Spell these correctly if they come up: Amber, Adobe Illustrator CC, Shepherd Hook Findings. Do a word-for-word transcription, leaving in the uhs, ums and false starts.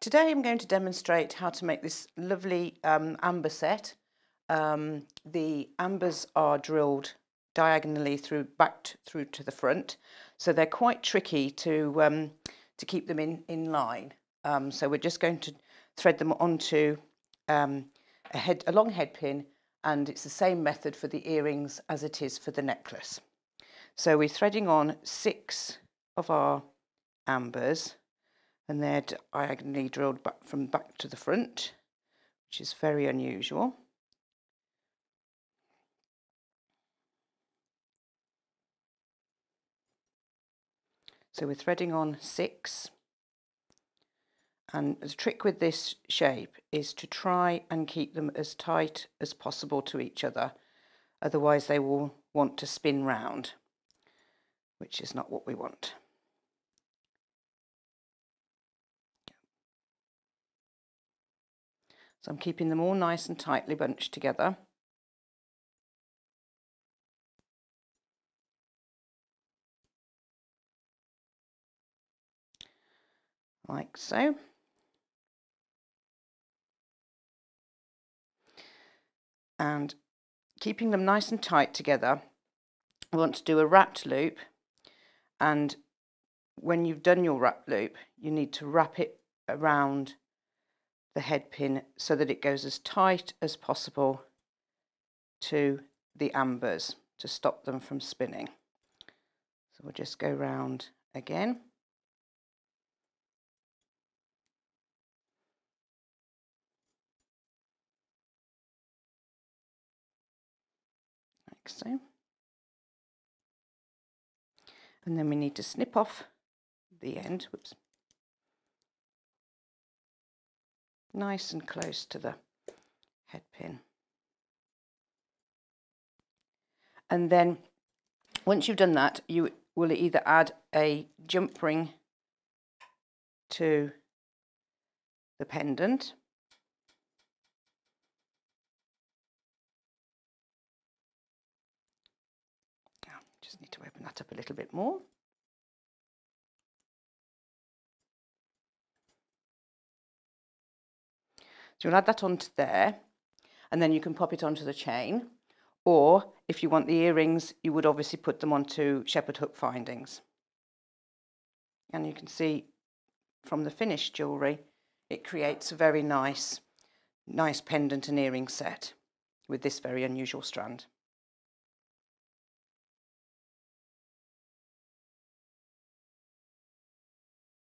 Today I'm going to demonstrate how to make this lovely um, amber set. Um, the ambers are drilled diagonally through back through to the front, so they're quite tricky to um, to keep them in in line. Um, so we're just going to thread them onto um, a head a long head pin, and it's the same method for the earrings as it is for the necklace. So we're threading on six of our ambers, and they're diagonally drilled back from back to the front, which is very unusual. So we're threading on six, and the trick with this shape is to try and keep them as tight as possible to each other, otherwise they will want to spin round, which is not what we want. So I'm keeping them all nice and tightly bunched together. Like so. And keeping them nice and tight together, I want to do a wrapped loop, and when you've done your wrap loop you need to wrap it around the head pin so that it goes as tight as possible to the ambers to stop them from spinning. So we'll just go round again. Like so. And then we need to snip off the end, whoops, nice and close to the head pin. And then once you've done that, you will either add a jump ring to the pendant, just need to open that up a little bit more. So you'll add that onto there, and then you can pop it onto the chain, or if you want the earrings you would obviously put them onto Shepherd Hook Findings. And you can see from the finished jewellery it creates a very nice nice pendant and earring set with this very unusual strand.